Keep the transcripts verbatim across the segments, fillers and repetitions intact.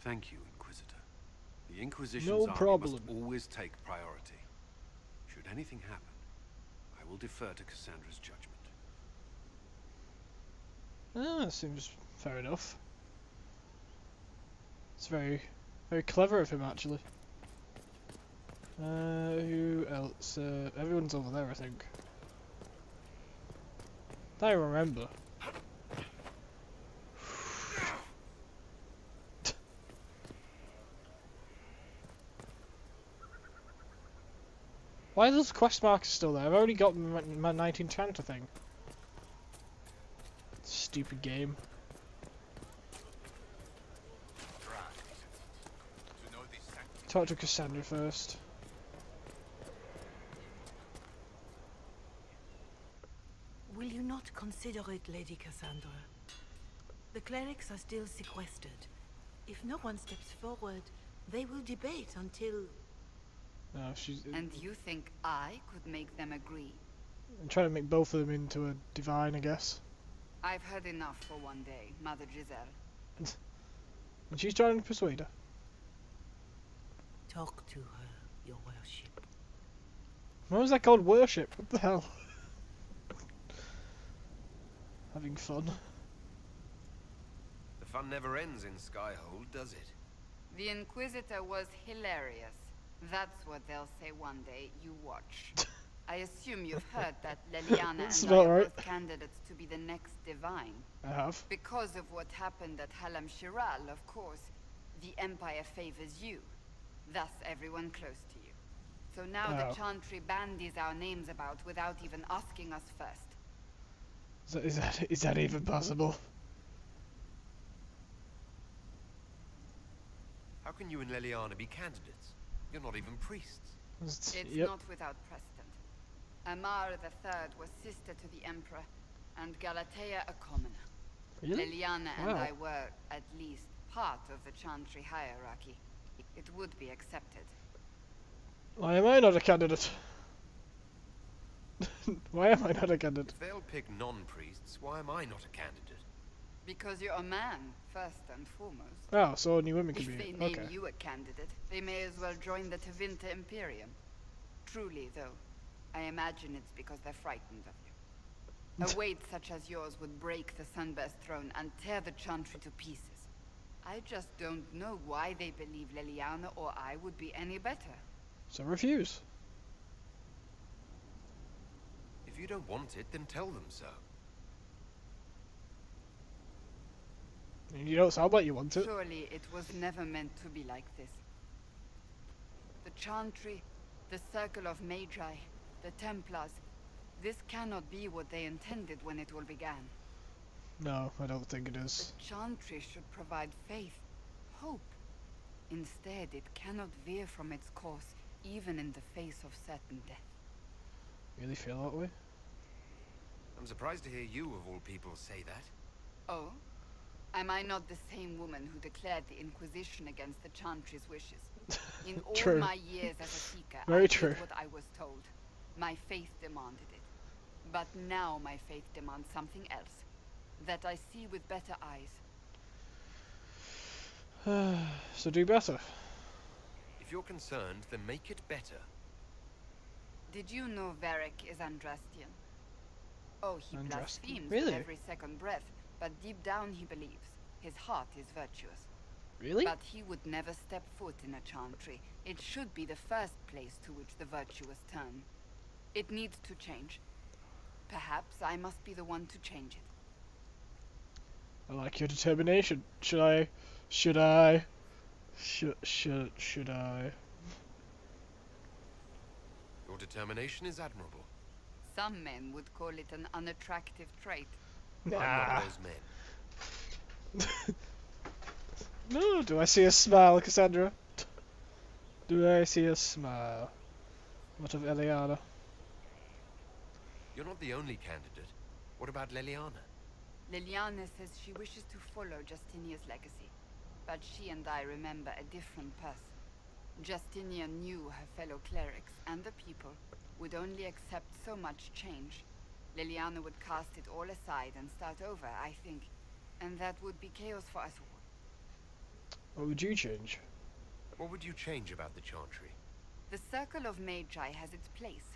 Thank you, Inquisitor. The Inquisition's no army must always take priority. Should anything happen, I will defer to Cassandra's judgment. Ah, that seems fair enough. It's very, very clever of him, actually. Uh, who else? Uh, everyone's over there, I think. I remember. Why are those quest markers still there? I've already got my, my nineteenth Chantry thing. Stupid game. Talk to Cassandra first. Will you not consider it, Lady Cassandra? The clerics are still sequestered. If no one steps forward, they will debate until... No, she's... And you think I could make them agree? I'm trying to make both of them into a divine, I guess. I've heard enough for one day, Mother Giselle. And she's trying to persuade her. Talk to her, your worship. Why was that called worship? What the hell? Having fun. The fun never ends in Skyhold, does it? The Inquisitor was hilarious. That's what they'll say one day, you watch. I assume you've heard that Leliana and I are both candidates to be the next Divine. I have. Because of what happened at Halamshiral, of course, the Empire favors you. Thus everyone close to you. So now oh. the Chantry bandies our names about without even asking us first. So is that is that even possible? How can you and Leliana be candidates? You're not even priests. It's yep. not without precedent. Amara the Third was sister to the Emperor, and Galatea a commoner. Really? Leliana wow. and I were, at least, part of the Chantry hierarchy. It would be accepted. Why am I not a candidate? Why am I not a candidate? If they'll pick non-priests, why am I not a candidate? Because you're a man, first and foremost. Oh, so only women can if be. If they okay. name you a candidate, they may as well join the Tevinter Imperium. Truly, though, I imagine it's because they're frightened of you. A weight such as yours would break the Sunburst throne and tear the Chantry to pieces. I just don't know why they believe Leliana or I would be any better. So refuse. If you don't want it, then tell them so. You don't sound like you want it. Surely it was never meant to be like this. The Chantry, the Circle of Magi, the Templars. This cannot be what they intended when it all began. No, I don't think it is. The Chantry should provide faith, hope. Instead, it cannot veer from its course, even in the face of certain death. Really feel that way? I'm surprised to hear you, of all people, say that. Oh? Am I not the same woman who declared the Inquisition against the Chantry's wishes? In all true. my years as a Seeker, Very I true. did what I was told. My faith demanded it. But now my faith demands something else. That I see with better eyes. So do better. If you're concerned, then make it better. Did you know Varric is Andrastian? Oh, he Andrastian. blasphemes really? with every second breath, but deep down he believes. His heart is virtuous. Really? But he would never step foot in a Chantry. It should be the first place to which the virtuous turn. It needs to change. Perhaps I must be the one to change it. I like your determination. Should I? Should I? Should should should I? Your determination is admirable. Some men would call it an unattractive trait. Nah. I'm one of those men. No, do I see a smile, Cassandra? Do I see a smile? What of Leliana? You're not the only candidate. What about Leliana? Leliana says she wishes to follow Justinia's legacy, but she and I remember a different person. Justinia knew her fellow clerics and the people would only accept so much change. Leliana would cast it all aside and start over, I think, and that would be chaos for us all. What would you change? What would you change about the Chantry? The Circle of Magi has its place,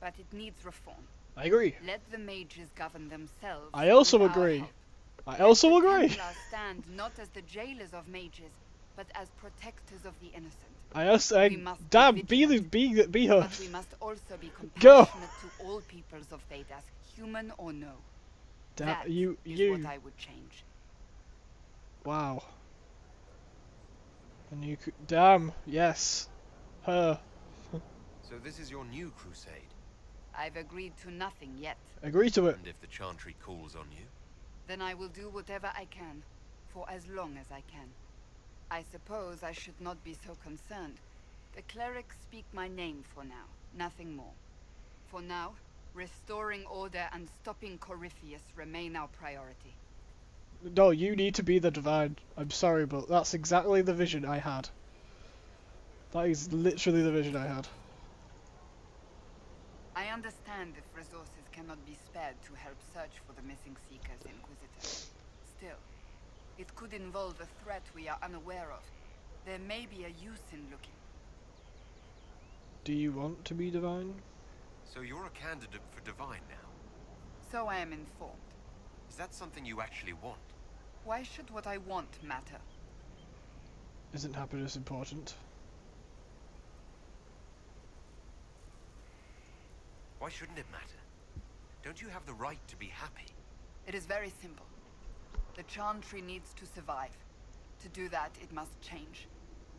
but it needs reform. I agree. Let the mages govern themselves. I also agree. I also agree. Stand not as the jailers of mages, but as protectors of the innocent. I also I, damn be the be the, be her. But we must also be compassionate Go. to all peoples of Thedas, human or no. Damn, that you you. Is what I would change. Wow. And you could damn yes, her. So this is your new crusade? I've agreed to nothing yet. Agree to it. And if the Chantry calls on you? Then I will do whatever I can, for as long as I can. I suppose I should not be so concerned. The clerics speak my name for now, nothing more. For now, restoring order and stopping Corypheus remain our priority. No, you need to be the Divine. I'm sorry, but that's exactly the vision I had. That is literally the vision I had. I understand if resources cannot be spared to help search for the missing Seekers, Inquisitor. Still, it could involve a threat we are unaware of. There may be a use in looking. Do you want to be Divine? So you're a candidate for Divine now? So I am informed. Is that something you actually want? Why should what I want matter? Isn't happiness important? Why shouldn't it matter? Don't you have the right to be happy? It is very simple. The Chantry needs to survive. To do that, it must change.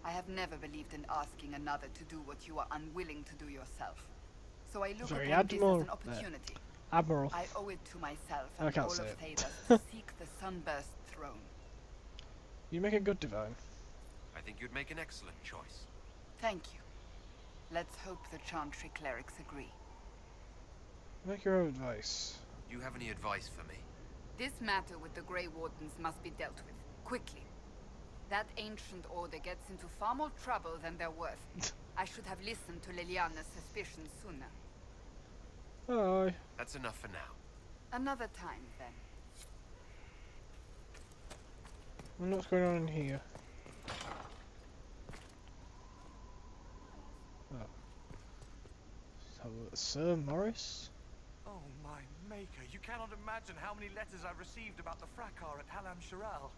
I have never believed in asking another to do what you are unwilling to do yourself. So I look at this as an opportunity. Uh, Admiral. I owe it to myself and I can't all say of Thedas to seek the Sunburst throne. You make a good Divine. I think you'd make an excellent choice. Thank you. Let's hope the Chantry clerics agree. Make your own advice. Do you have any advice for me? This matter with the Grey Wardens must be dealt with, quickly. That ancient order gets into far more trouble than they're worth. I should have listened to Leliana's suspicions sooner. Oh. That's enough for now. Another time, then. Well, what's going on in here? Oh. So, Sir Morris? Oh my maker, you cannot imagine how many letters I've received about the fracas at Halamshiral.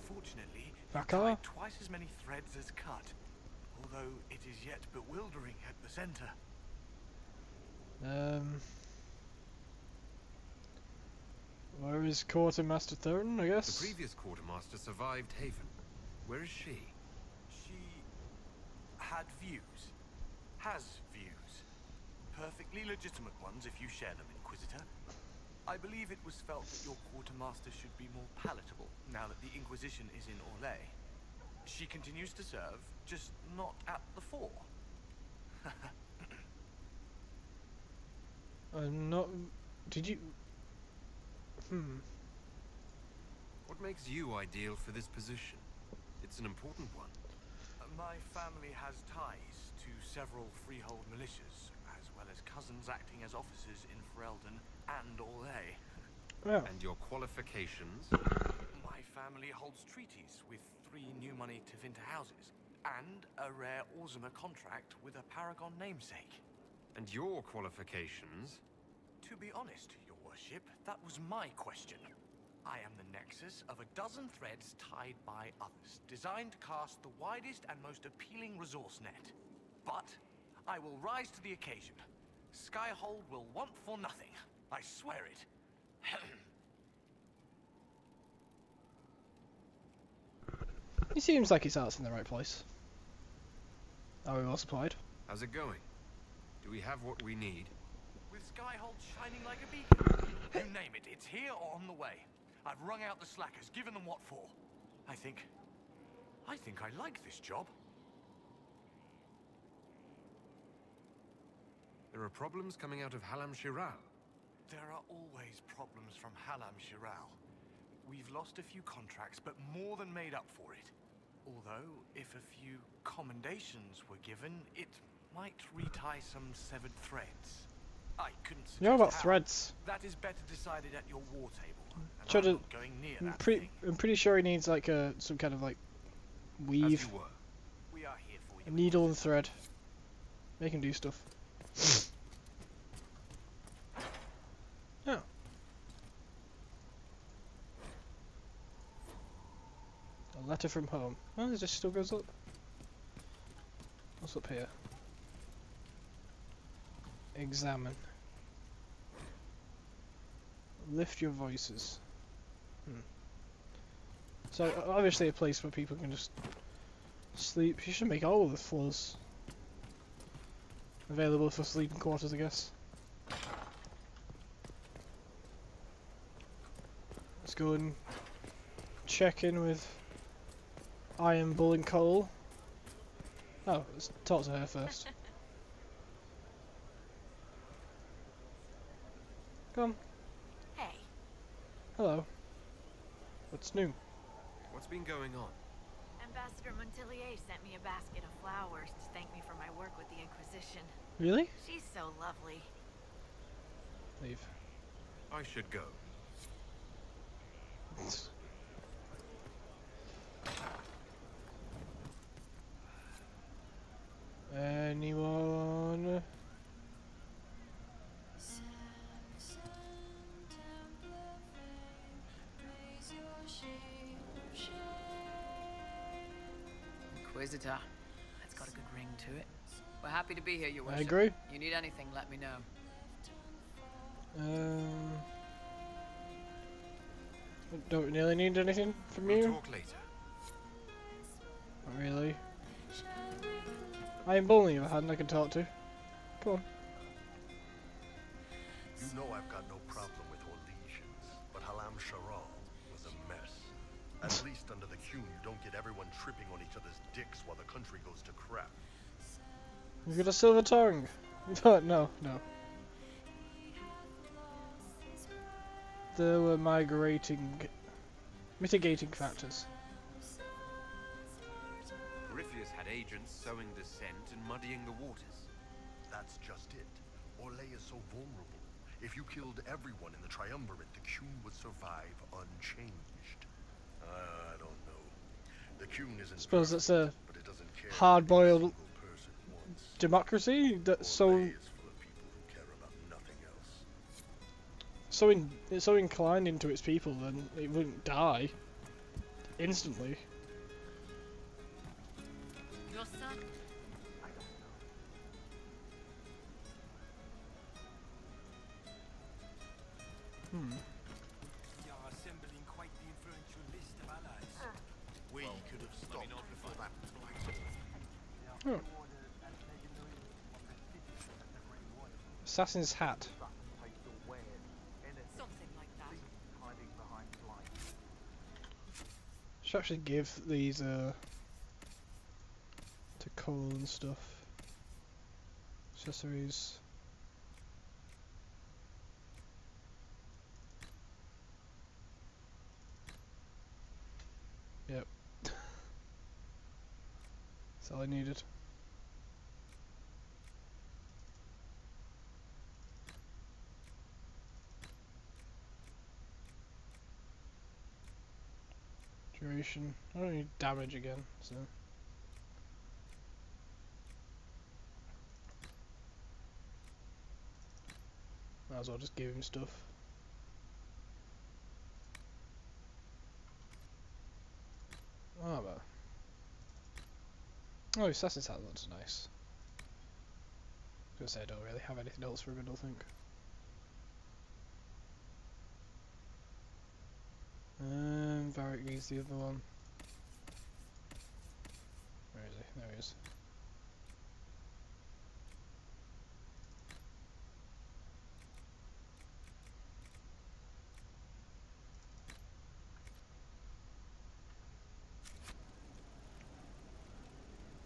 Fortunately, I've tied twice as many threads as cut, although it is yet bewildering at the centre. Um, where is Quartermaster Thorn, I guess? The previous Quartermaster survived Haven. Where is she? She had views. Has views. Perfectly legitimate ones if you share them, Inquisitor. I believe it was felt that your quartermaster should be more palatable now that the Inquisition is in Orlais. She continues to serve, just not at the fore. I'm not... Did you... Hmm. What makes you ideal for this position? It's an important one. Uh, my family has ties to several freehold militias, as cousins acting as officers in Ferelden and Orlais. Oh. And your qualifications? My family holds treaties with three new money Tevinter houses, and a rare Orzammar contract with a Paragon namesake. And your qualifications? To be honest, your worship, that was my question. I am the nexus of a dozen threads tied by others, designed to cast the widest and most appealing resource net. But I will rise to the occasion. Skyhold will want for nothing. I swear it. He seems like his heart's in the right place. Are we well supplied? How's it going? Do we have what we need? With Skyhold shining like a beacon. You name it, it's here or on the way. I've wrung out the slackers, given them what for. I think... I think I like this job. There are problems coming out of Halamshiral. There are always problems from Halamshiral. We've lost a few contracts, but more than made up for it. Although, if a few commendations were given, it might retie some severed threads. I couldn't suggest. You know about how. Threads? That is better decided at your war table. And I'm, not going near I'm, that pre thing. I'm pretty sure he needs like a some kind of like Weave. We are here for you. Needle and thread. They can do stuff. Oh. A letter from home. Oh, it just still goes up. What's up here? Examine. Lift your voices. Hmm. So obviously a place where people can just sleep. You should make all of the floors available for sleeping quarters, I guess. Let's go and check in with Iron Bull and Cole. Oh, let's talk to her first. Come. Hey. Hello. What's new? What's been going on? Ambassador Montillier sent me a basket of flowers to thank me for my work with the Inquisition. Really? She's so lovely. Leave. I should go. Anyone? Inquisitor. That's got a good ring to it. We're happy to be here, Your Worship. I agree. You need anything, let me know. Um... I don't really need anything from you. We'll talk later. Not really. I ain't bowling if I hadn't I can talk to. Come on. You know I've got no problem with Orlais, but Halamshiral was a mess. At least under the Q, you don't get everyone tripping on each other's dicks while the country goes to crap. You got a silver tongue. No, no, no. There were migrating... mitigating factors. Corypheus had agents sowing dissent and muddying the waters. That's just it. Orlais is so vulnerable. If you killed everyone in the Triumvirate, the Qune would survive unchanged. Uh, I don't know. The Qune isn't suppose perfect, that's a but it doesn't care hard-boiled democracy that's so... So in, it's so inclined into its people, then it wouldn't die instantly. Your son? I don't know. Hmm. You are assembling quite the influential list of allies. Uh. We well, could have stopped before that was. Assassin's hat. Actually give these uh, to Cole and stuff. Accessories. Yep. That's all I needed. I don't need damage again, so. Might as well just give him stuff. Ah, but. Oh, Assassin's Hat, that's nice. I was gonna say, I don't really have anything else for him, I don't think. Um, Varric needs the other one. Where is he? There he is.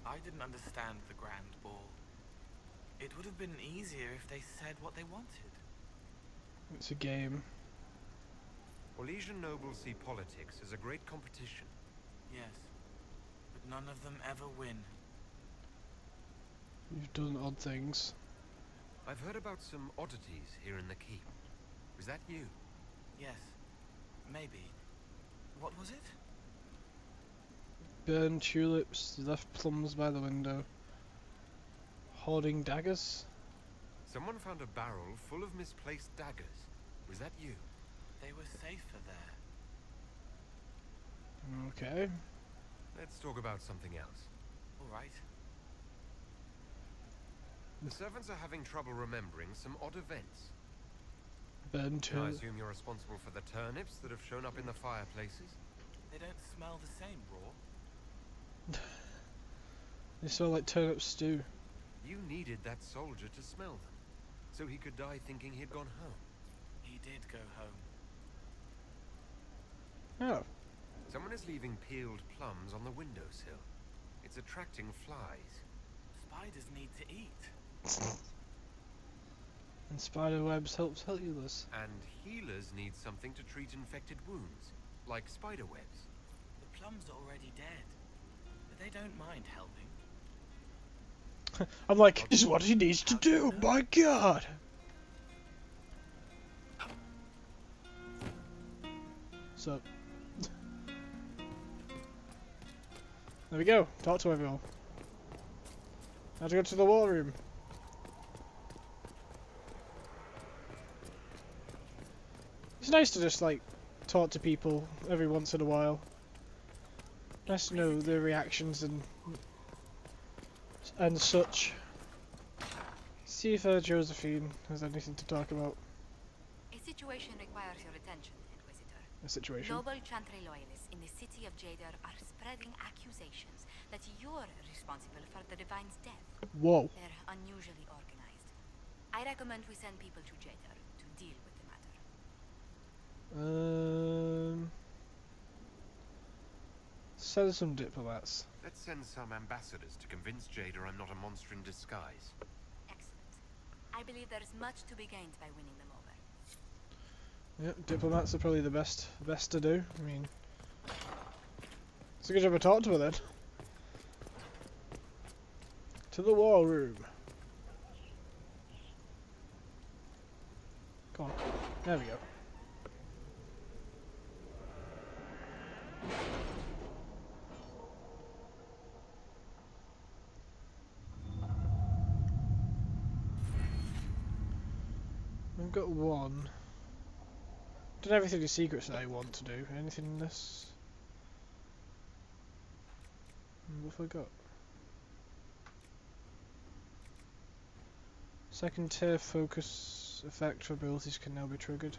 I didn't understand the Grand Ball. It would have been easier if they said what they wanted. It's a game. Orlesian nobles see politics as a great competition. Yes, but none of them ever win. You've done odd things. I've heard about some oddities here in the keep. Was that you? Yes, maybe. What was it? burned tulips, they left plums by the window. Hoarding daggers? Someone found a barrel full of misplaced daggers. Was that you? They were safer there. Okay. Let's talk about something else. Alright. The servants are having trouble remembering some odd events. Burn turnip. I assume you're responsible for the turnips that have shown up in the fireplaces? They don't smell the same, raw. They smell like turnip stew. You needed that soldier to smell them, so he could die thinking he'd gone home. He did go home. Oh. Someone is leaving peeled plums on the windowsill. It's attracting flies. Spiders need to eat. And spider webs help healers. And healers need something to treat infected wounds, like spider webs. The plums are already dead, but they don't mind helping. I'm like, this is what he needs to do, my god! So. There we go, talk to everyone. Now to go to the war room. It's nice to just like talk to people every once in a while. Nice to know their reactions and and such. See if uh, Josephine has anything to talk about. A situation requires your attention, Inquisitor. A situation. Noble Chantry loyalists in the city of Jader are spreading accusations that you're responsible for the Divine's death. Whoa. They're unusually organized. I recommend we send people to Jader to deal with. Um, send some diplomats. Let's send some ambassadors to convince Jader I'm not a monster in disguise. Excellent. I believe there is much to be gained by winning them over. Yep, diplomats are probably the best best to do. I mean, it's a good job I talked to her then. To the war room. Come on, there we go. I've got one. Did everything in secrets that I want to do. Anything in this? What have I got? Second tier focus effect for abilities can now be triggered.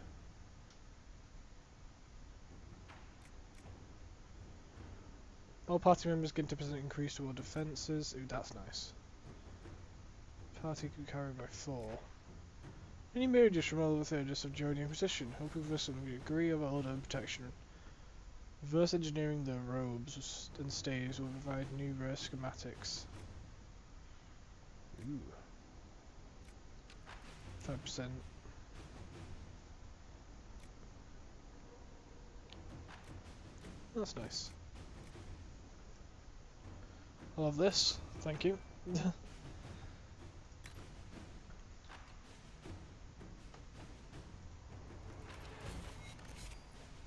All party members get ten percent increase to all defences. Ooh, that's nice. Party can carry by four. Many marriages from all over Thedas have joined the Inquisition, hoping for some degree of order and protection. Reverse engineering their robes and staves will provide new rare schematics. Ooh. five percent. That's nice. I love this, thank you.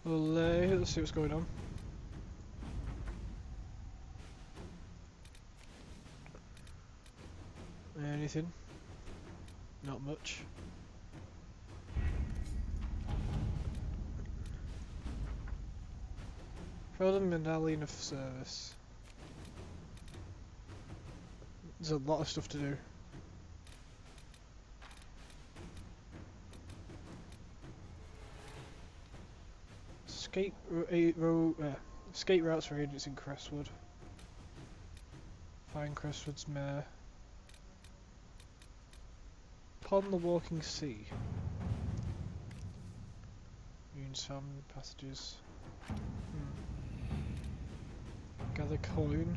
Orlais, let's see what's going on. Anything? Not much. Ferelden medallion of service. There's a lot of stuff to do. Skate, ro ro uh, skate routes for agents in Crestwood. Find Crestwood's mare. Pond the Walking Sea. Moon's family passages. Hmm. Gather coin.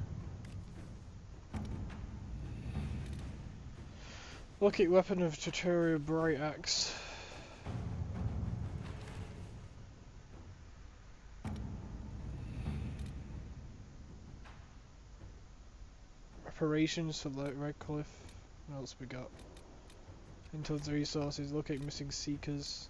Lucky weapon of Tutoria Bright Axe. Reparations for Redcliffe. What else we got? Intel the resources. Locate missing seekers.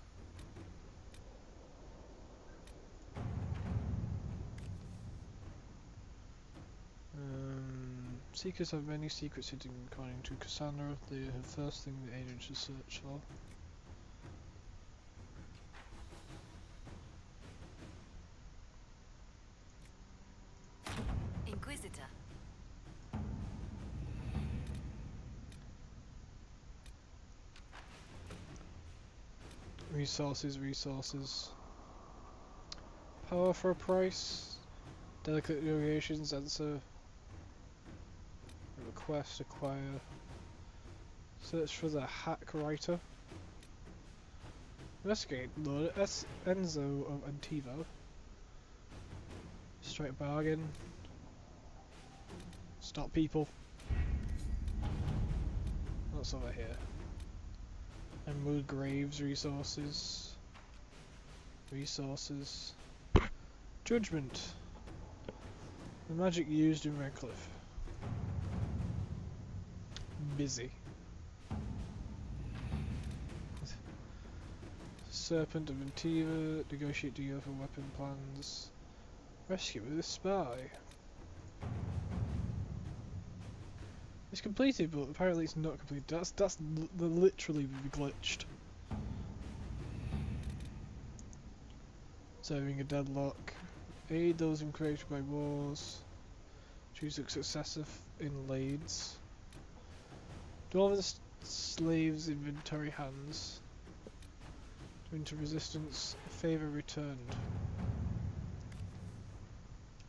Seekers have many secrets hidden according to Cassandra. They are the first thing the agent should search for. Inquisitor. Resources, resources. Power for a price. Delicate variations, answer. Request, acquire. Search for the hack writer. Investigate Lord S. Enzo of Antiva. Strike bargain. Stop people. What's over here? Emerald Graves resources. Resources. Judgment. The magic used in Redcliffe. Busy. Serpent of Antiva. Negotiate deal for weapon plans. Rescue with a spy. It's completed, but apparently it's not completed. That's that's l the literally glitched. Serving a deadlock. Aid those encouraged by wars. Choose a successive in raids. Do all the slaves' inventory hands. Winter resistance. Favor returned.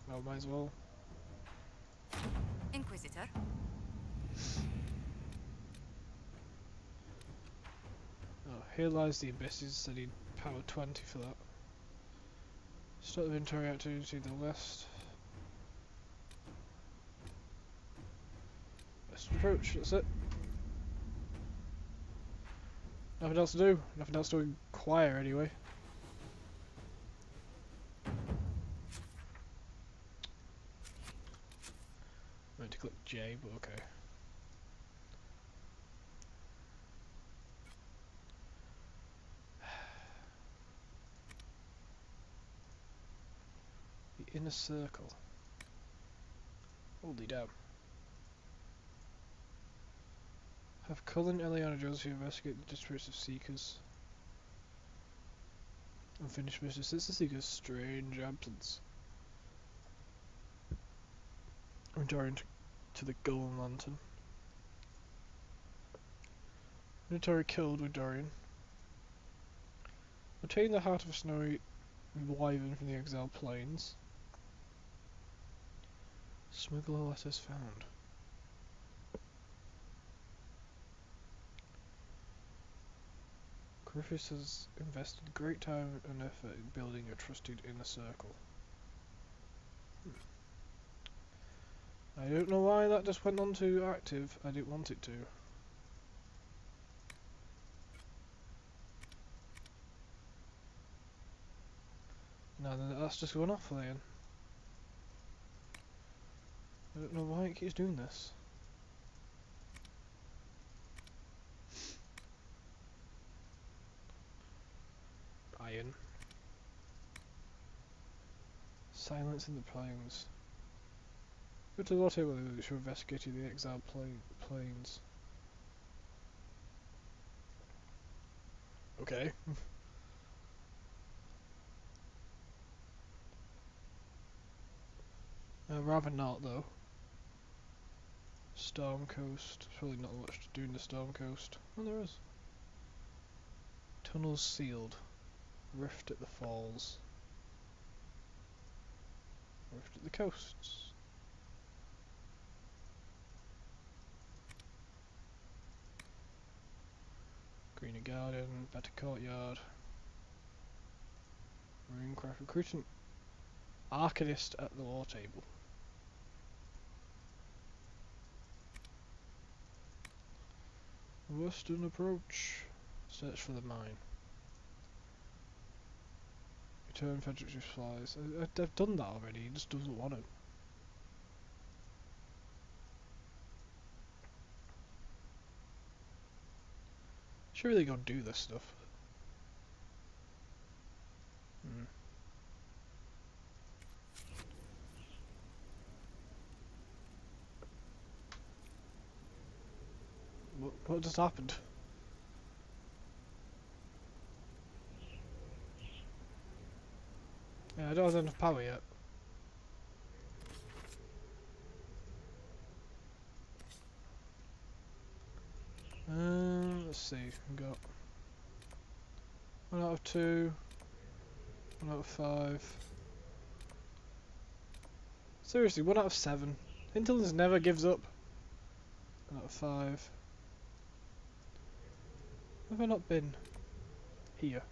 Well, might as well. Inquisitor. Oh, here lies the abysses. I need power twenty for that. Start the inventory activity to the west. Western Approach, that's it. Nothing else to do. Nothing else to acquire anyway. I meant to click J, but okay. The inner circle. Holy damn. Have Cole and Leliana Josephine investigate the disappearance of Seekers. Unfinished mission since the Seekers' strange absence. Return to the Golden Lantern. Venatori killed with Dorian. Obtain the heart of a snowy wyvern from the exiled plains. Smuggler letters found. Corypheus has invested great time and effort in building a trusted inner circle. Hmm. I don't know why that just went on to active. I didn't want it to. Now then, that's just going off then. I don't know why it keeps doing this. Iron. Silence in the plains. Go to the lot here where should investigate the exiled pla plains. Okay. I'd rather not though. Storm Coast. Probably not much to do in the Storm Coast. Well, there is. Tunnels sealed. Rift at the falls. Rift at the coasts. Greener garden, better courtyard. Runecraft recruiting. Archivist at the war table. Western Approach. Search for the mine. Return Frederick's supplies. I, I've done that already, he just doesn't want it. Should really go do this stuff. Hmm. What just happened? Yeah, I don't have enough power yet. Um, let's see, we've got one out of two, one out of five. Seriously, one out of seven. Hinterlands never gives up. One out of five. Have I not been here?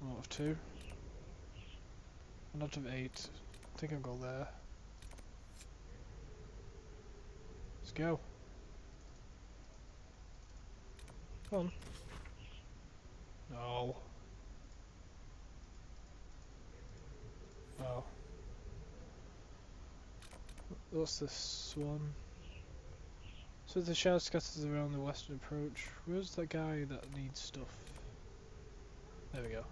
One out of two. One out of eight. I think I'll go there. Let's go. Come on. No. Oh. What's this one? So the shadow scatters around the Western Approach. Where's that guy that needs stuff? There we go.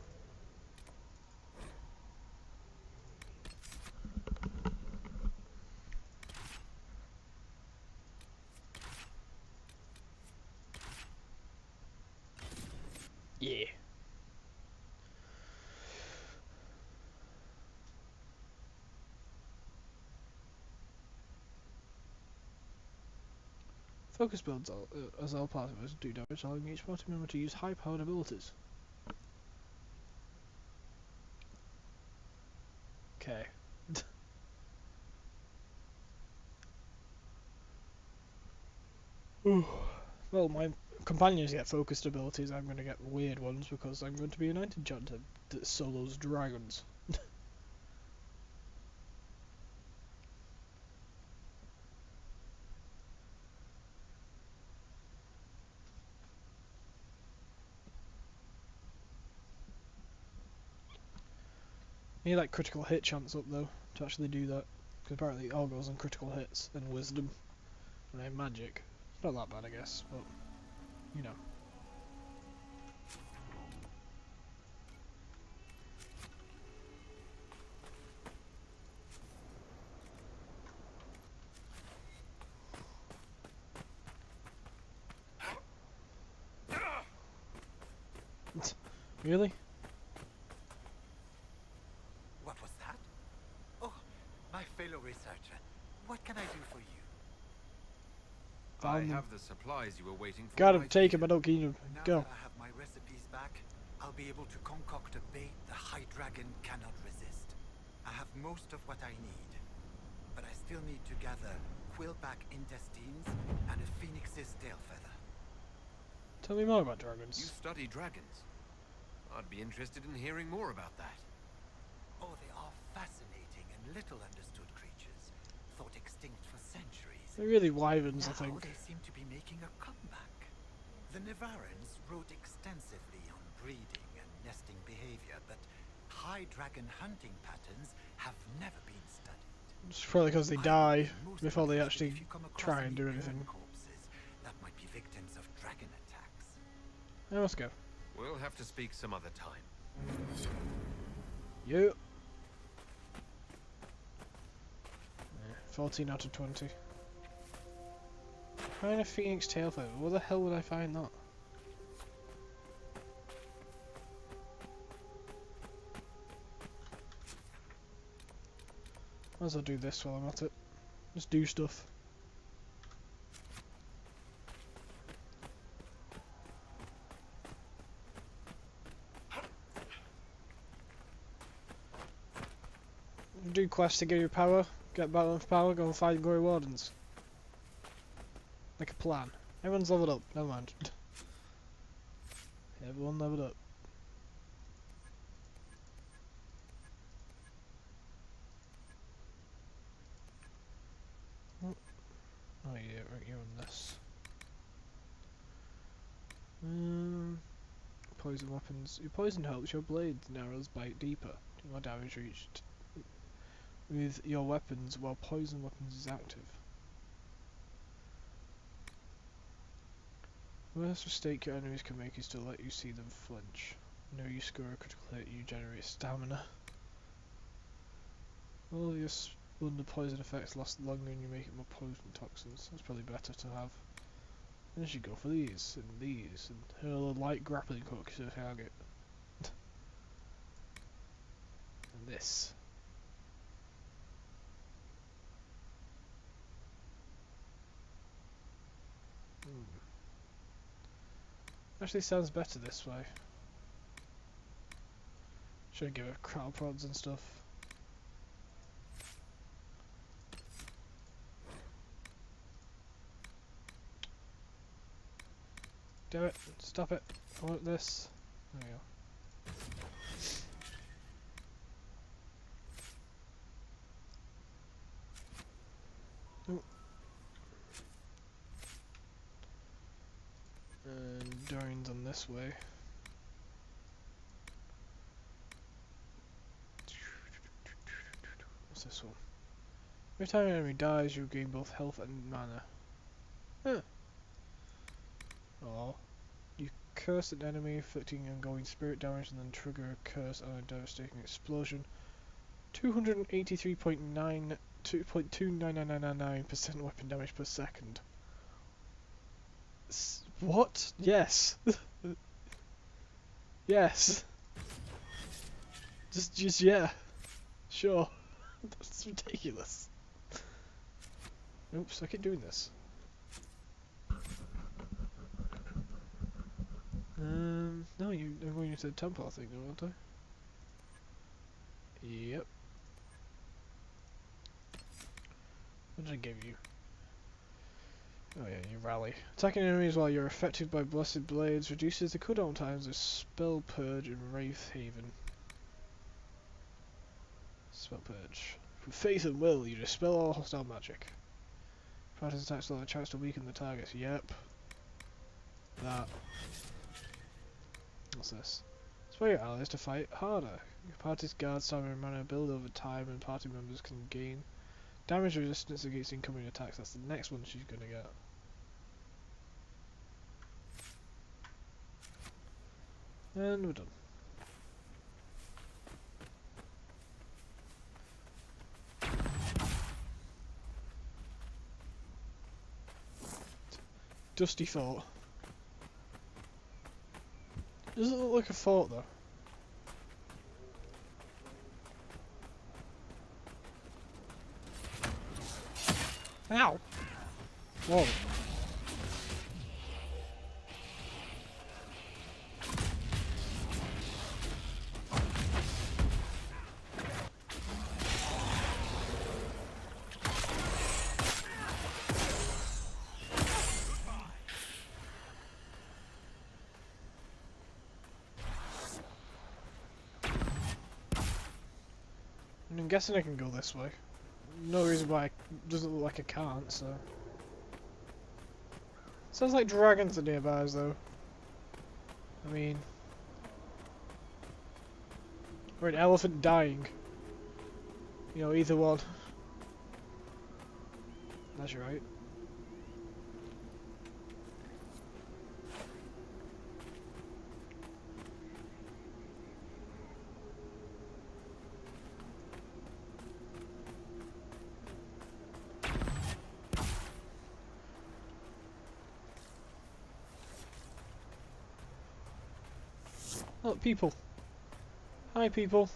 Yeah. Focus builds all, uh, as all party members do damage, allowing each party member to use high-powered abilities. Okay. Well, my companions get focused abilities, I'm going to get weird ones because I'm going to be united chanter that solos dragons. I need like critical hit chance up though to actually do that, because apparently it all goes on critical hits and wisdom and then magic. It's not that bad, I guess, but you know. Really? I have the supplies you were waiting for. Gotta take him, I don't keep him. Go. Now that I have my recipes back, I'll be able to concoct a bait the high dragon cannot resist. I have most of what I need, but I still need to gather quillback intestines and a phoenix's tail feather. Tell me more about dragons. You study dragons. I'd be interested in hearing more about that. Oh, they are fascinating and little understood creatures, thought extinct for centuries. They're really wyverns, now, I think. They seem to be making a comeback. The Nevarans wrote extensively on breeding and nesting behavior, but high dragon hunting patterns have never been studied. It's probably because they die before they actually try and do anything. Corpses that might be victims of dragon attacks. Now let's go. We'll have to speak some other time. You. Yeah. Fourteen out of twenty. Find a phoenix tail feather. Where the hell would I find that? Might as well do this while I'm at it. Just do stuff. Do quests to get your power. Get balanced power. Go and find Grey Wardens. Like a plan. Everyone's leveled up. Never mind. Everyone leveled up. Oh, oh yeah, right, you're on this. Um, poison weapons. Your poison helps your blades and arrows bite deeper. Do more damage reached with your weapons while poison weapons is active. The worst mistake your enemies can make is to let you see them flinch. Whenever you score a critical hit, you generate stamina. All of your splendor poison effects last longer and you make it more potent toxins. That's probably better to have. And she go for these, and these, and her light grappling hook to target. And this. Mm. Actually sounds better this way. Should give her crowd prods and stuff. Do it. Stop it. I want this. There we go. Ooh. And Dorian's on this way. What's this one? Every time an enemy dies, you gain both health and mana. Huh. Or you curse an enemy, inflicting ongoing spirit damage, and then trigger a curse on a devastating explosion. two hundred eighty-three point nine two point two nine nine nine nine percent weapon damage per second. S what? Yes. Yes. Just, just yeah. Sure. That's ridiculous. Oops! I keep doing this. Um, no, you, I'm going into the temple, I think, aren't I? Yep. What did I give you? Oh yeah, you rally. Attacking enemies while you're affected by blessed blades reduces the cooldown times of Spell Purge in Wraith Haven. Spell Purge. With faith and will, you dispel all hostile magic. Practice attacks will have a chance to weaken the targets. Yep. That. What's this? Spare your allies to fight harder. Your party's guard, stamina, and mana build over time, and party members can gain damage resistance against incoming attacks. That's the next one she's gonna get. And we're done. Dusty fort. Doesn't look like a fort though. Ow! Whoa. I'm guessing I can go this way. No reason why it doesn't look like I can't, so... Sounds like dragons are nearby, though. I mean... Or an elephant dying. You know, either one. That's right. Look, people. Hi, people.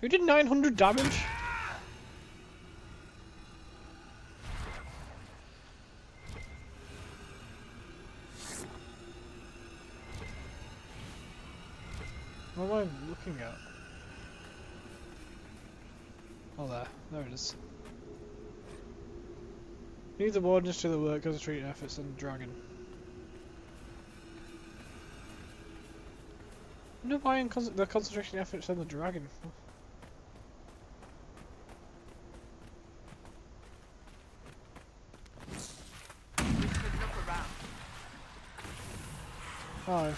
Who did nine hundred damage? What am I looking at? Oh there, there it is. Leave the wardens to the work, concentrate efforts on the dragon. I wonder why con the concentration efforts on the dragon. Hi.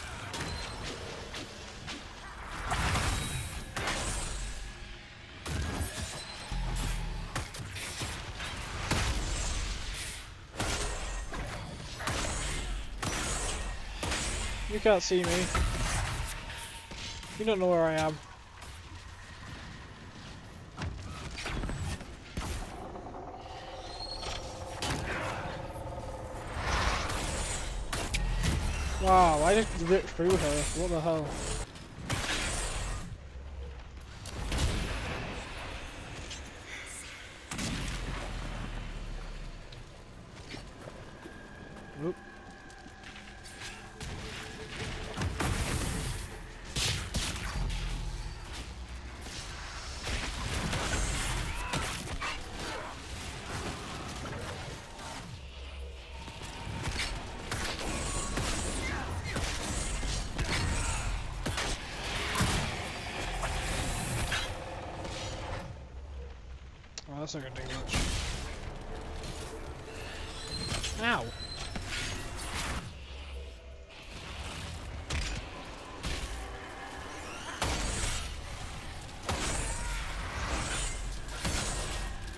You can't see me. You don't know where I am. Wow, I just ripped through her. What the hell? Oop. That's not gonna do much. Ow!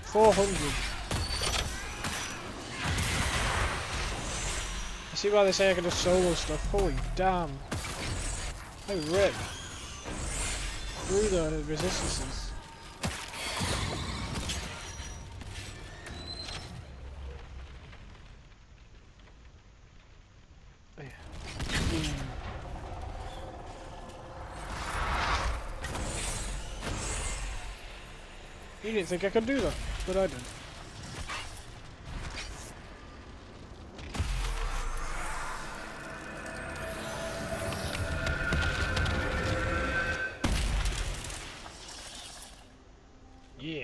Four hundred. I see why they say I can just solo stuff. Holy damn! They rip through the resistances. I didn't think I could do that, but I did. Yeah.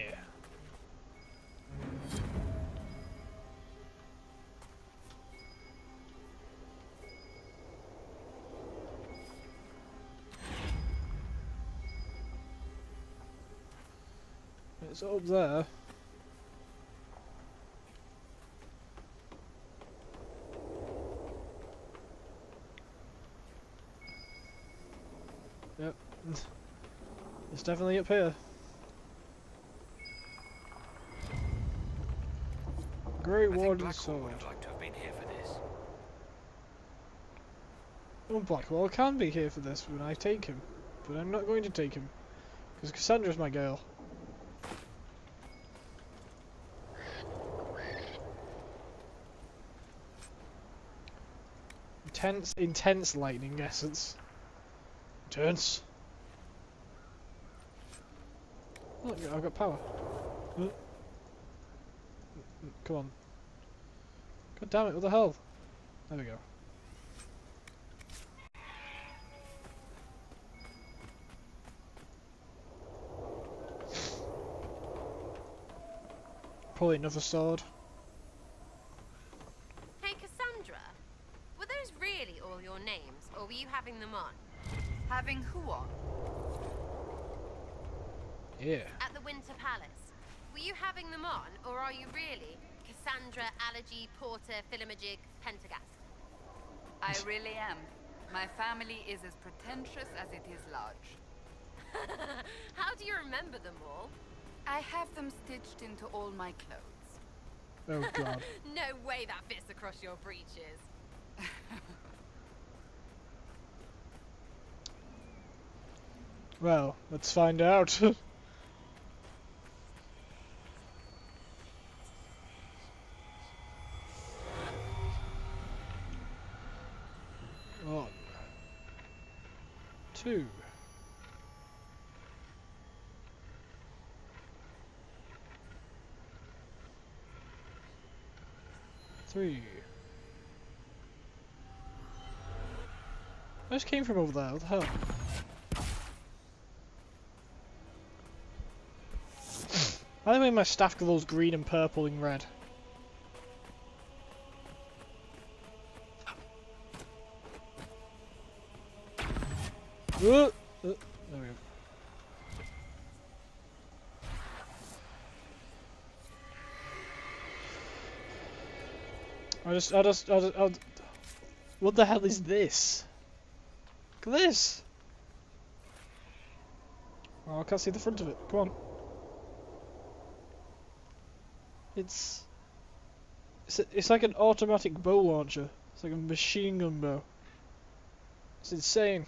It's up there. Yep. It's definitely up here. Grey Warden sword. Would like to have been here for this. Well, Blackwell can be here for this when I take him, but I'm not going to take him because Cassandra's my girl. Intense, intense lightning essence. Intense. Look, I've got power. Come on. God damn it! What the hell? There we go. Probably another sword. Them on. Having who on? Yeah. At the Winter Palace. Were you having them on, or are you really Cassandra, Allergy, Porter, Philimajig, Pentagast? I really am. My family is as pretentious as it is large. How do you remember them all? I have them stitched into all my clothes. Oh god. No way that fits across your breeches. Well, let's find out. One, two. Three. I just came from over there, what the hell? By the way, my staff glows green and purple and red. Ooh, ooh, there we go. I just, I just, I just, I just, what the hell is this? Look at this! Oh, I can't see the front of it. Come on. It's, it's it's like an automatic bow launcher. It's like a machine gun bow. It's insane.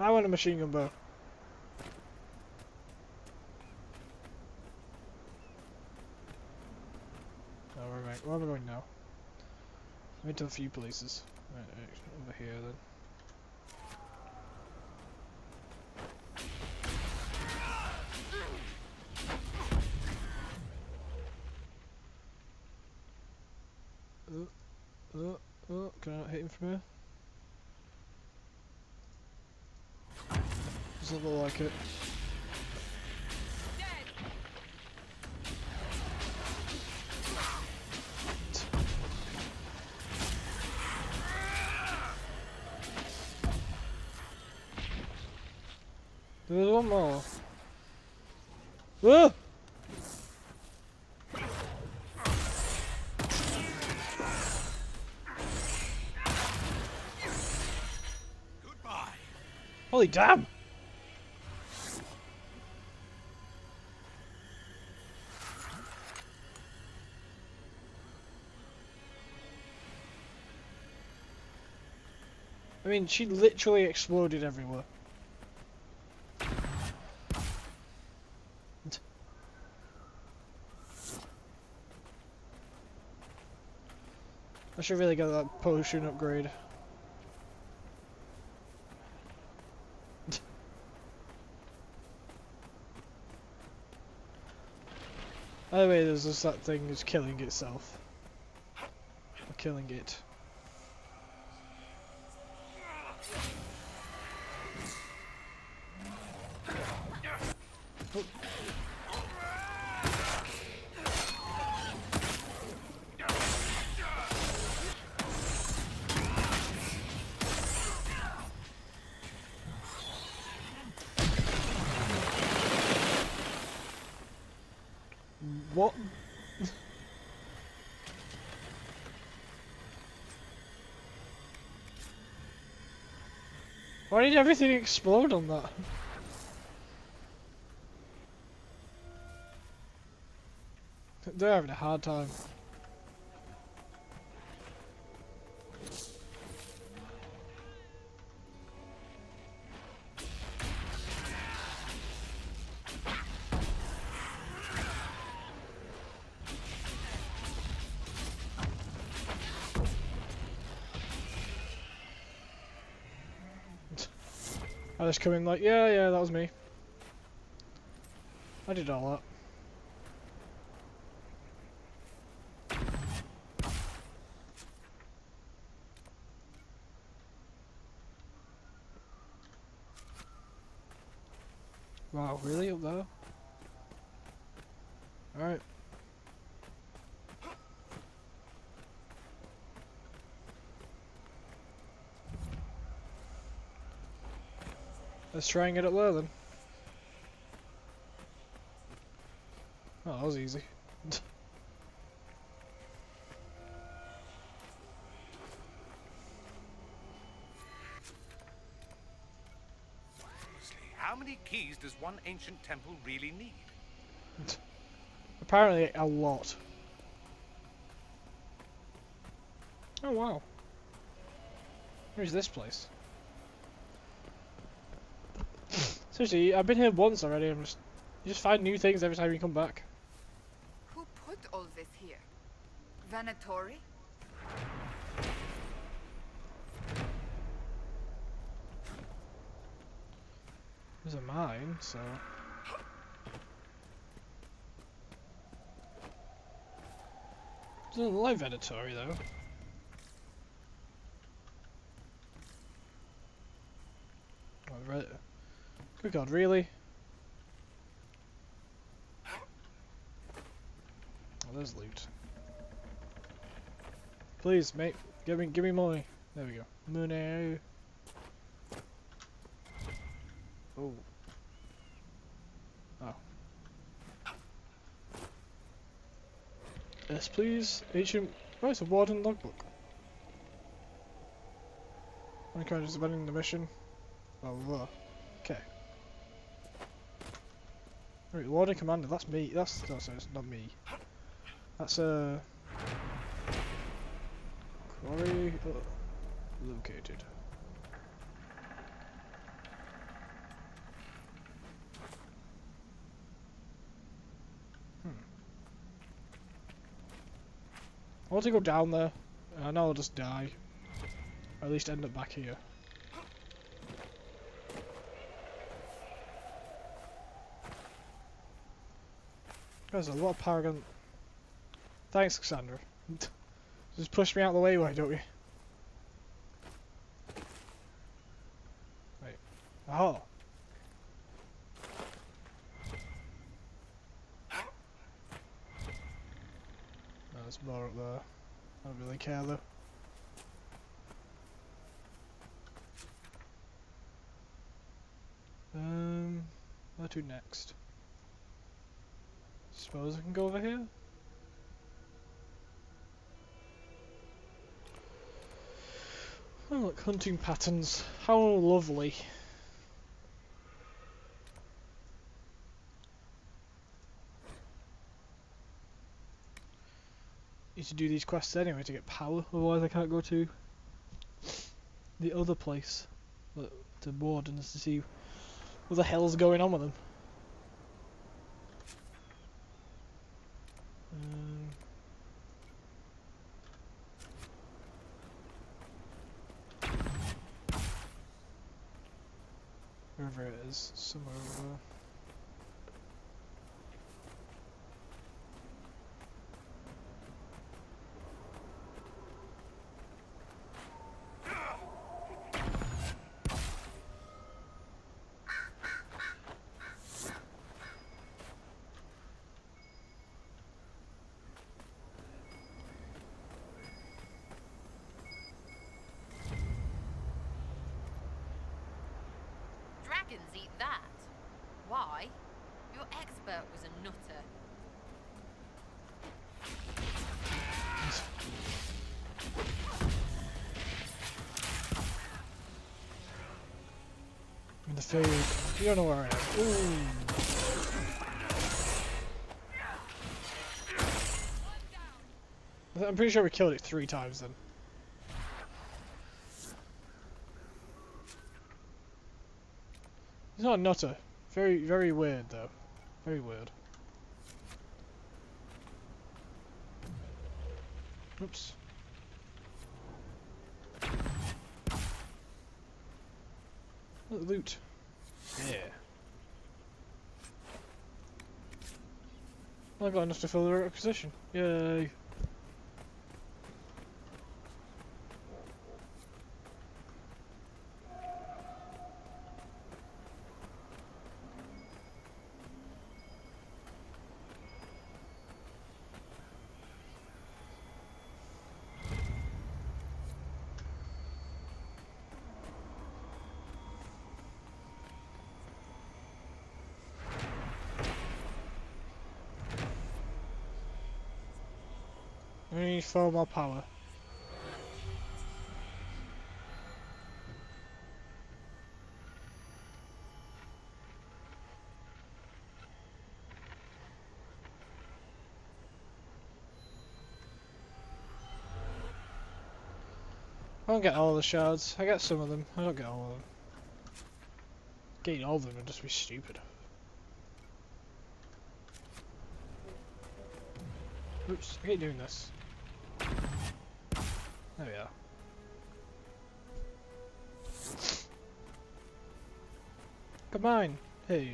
I want a machine gun bow. Oh, where am I, where am I going now? I went to a few places. Right, over here then. Oh, oh, can I not hit him from here? Doesn't look like it. There's one more. Whoa! Holy damn! I mean, she literally exploded everywhere. I should really get that potion upgrade. Either way, there's just that thing is killing itself. Or killing it. Oh. What? Why did everything explode on that? They're having a hard time. I just come in like, yeah, yeah, that was me. I did all that. Wow, really up there? Alright. Let's try and get up there then. Oh, that was easy. Honestly, how many keys does one ancient temple really need? Apparently, a lot. Oh, wow. Where's this place? Seriously, I've been here once already. I'm just, you just find new things every time you come back. Who put all this here? Venatori? There's a mine, so. Doesn't look like Venatori though. Oh, right. Good God, really? Oh, there's loot. Please, mate, give me, give me money. There we go. Money. Oh. Oh. Yes, please. Ancient. Oh, it's a warden logbook. I'm kind of just abandoning the mission. Oh, look. Okay. Right, Warden Commander, that's me, that's, that's not me. That's, uh... Cory... Antiva located. Hmm. I want to go down there. I know I'll just die. Or at least end up back here. There's a lot of paragon. Thanks, Cassandra. Just push me out of the way, why don't you? Wait. Oh. No, there's more up there. I don't really care though. Um, where to next? Suppose I can go over here? Oh, look, hunting patterns. How lovely. Need to do these quests anyway to get power, otherwise I can't go to the other place. Look, the wardens to see what the hell's going on with them. Wherever it is, somewhere over there. Eat that. Why? Your expert was a nutter. I'm in the field. You don't know where I am. Ooh. I'm pretty sure we killed it three times then. He's not a nutter. Very, very weird though. Very weird. Oops. Look at the loot. Yeah. Well, I got enough to fill the requisition. Yay. We need four more power. I don't get all the shards. I get some of them. I don't get all of them. Getting all of them would just be stupid. Oops, I hate doing this. There we are. Come on! Hey!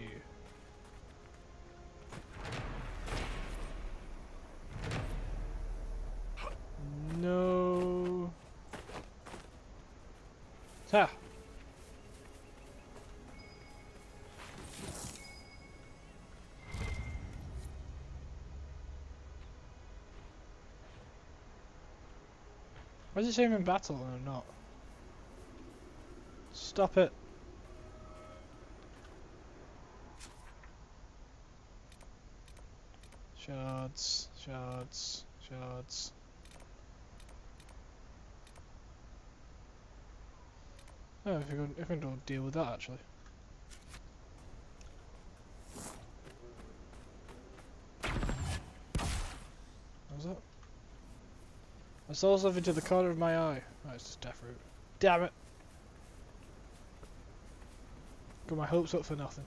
No! Ha! Why does it say I'm in battle and I'm not? Stop it. Shards, shards, shards. Oh, if we, if we don't deal with that actually. What was that? I saw something to the corner of my eye. Oh, it's just death root. Damn it! Got my hopes up for nothing.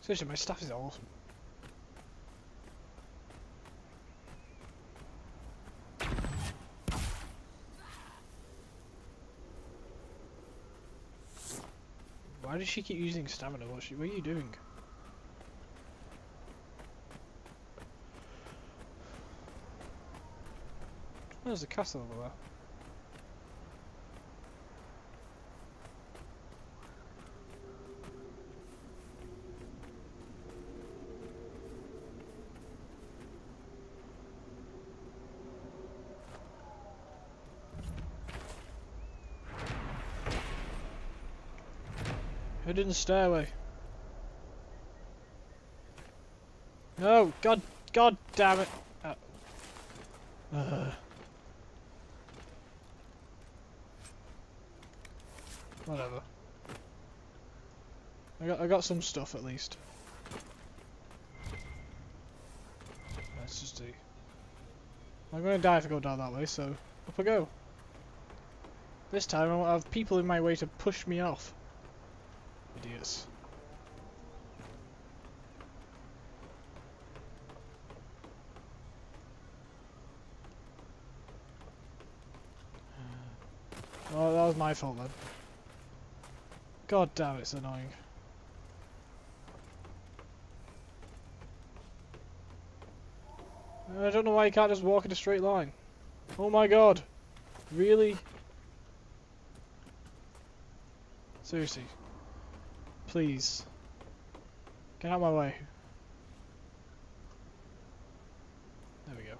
Seriously, my staff is awesome. Why does she keep using stamina? What, she, what are you doing? There's a castle over there. Hidden stairway. No, god, god damn it. Oh. Uh. Whatever. I got, I got some stuff at least. Let's just see. I'm gonna die if I go down that way, so up I go. This time I won't have people in my way to push me off. Idiots. Well, that was my fault then. God damn, it's annoying. I don't know why you can't just walk in a straight line. Oh my god. Really? Seriously. Please. Get out of my way. There we go.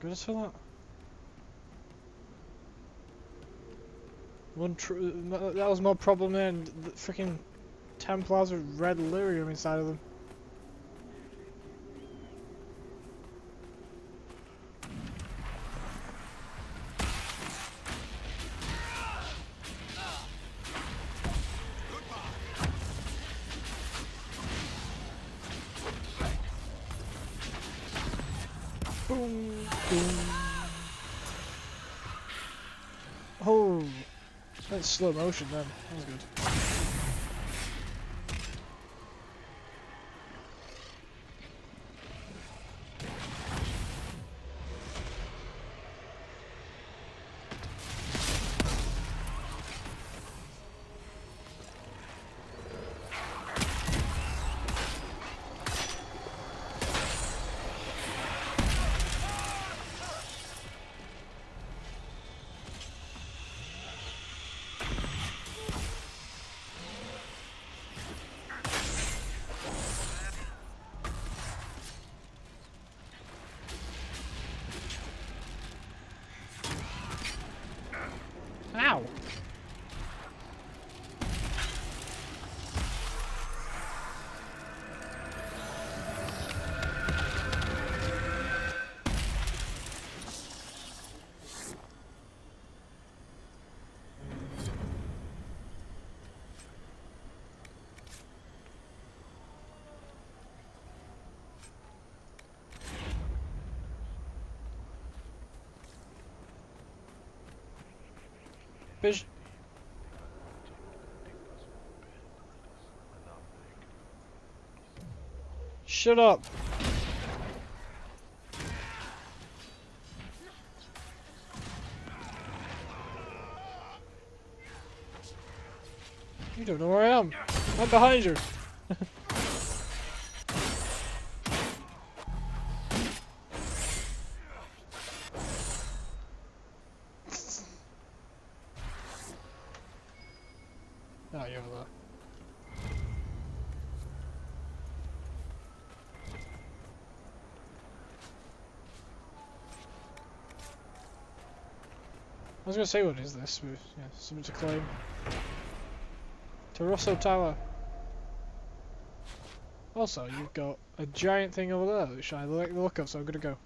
Good as for that. One tr that was more problem than the freaking Templars with red lyrium inside of them. Slow motion then, that was good. Bitch. Shut up. You don't know where I am. I'm behind you. I was going to say, what is this? But, yeah, something to claim. Terrosso Tower. Also, you've got a giant thing over there, which I like the look of, so I'm going to go.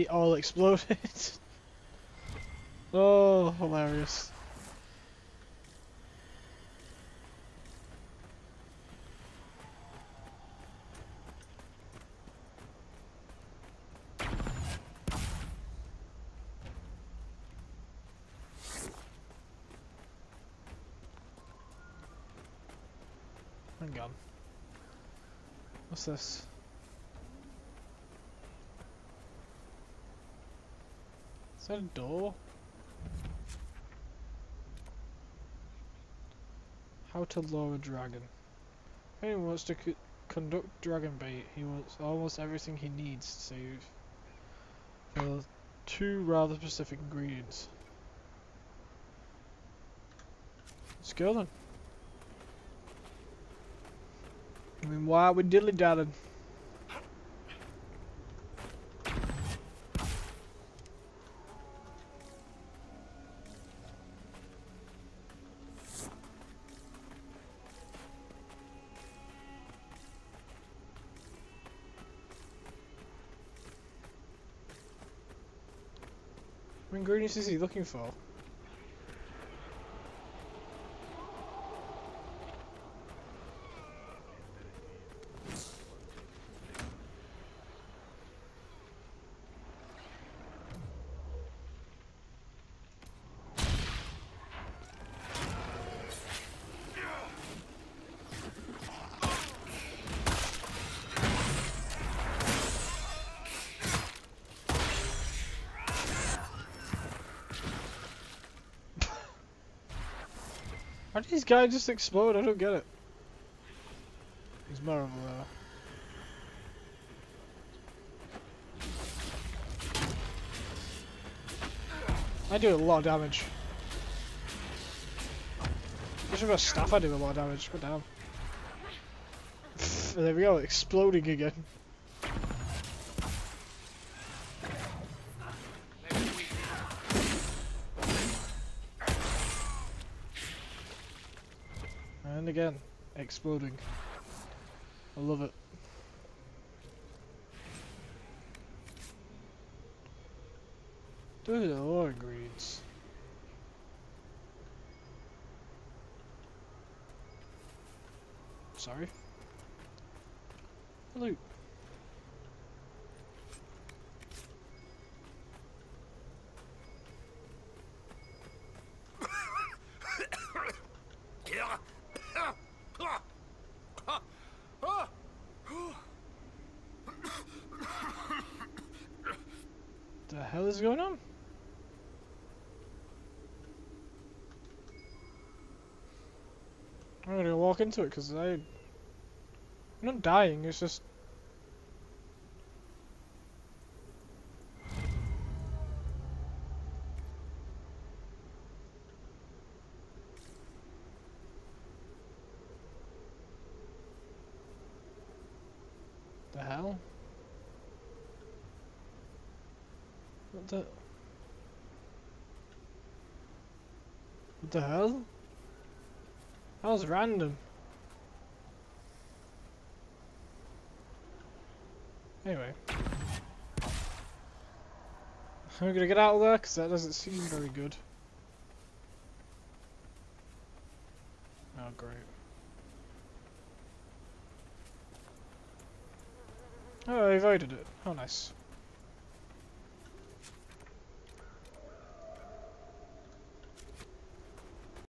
they all exploded. Oh, hilarious. I'm gone. What's this? Is that a door? How to lure a dragon. If anyone wants to co conduct dragon bait, he wants almost everything he needs save for two rather specific ingredients. Let's go then. I mean, why are we dilly-dallying? What ingredients is he looking for? How did this guy just explode? I don't get it. He's more of a... I do a lot of damage. Just with my staff I do a lot of damage, but damn. There we go, exploding again. Again, exploding. I love it. Those are all ingredients. Sorry. Loot. What's going on? I'm gonna walk into it because I... I'm not dying, it's just... The hell? What the... What the hell? That was random. Anyway. I'm gonna get out of there because that doesn't seem very good. Oh great. Oh, I avoided it. Oh nice.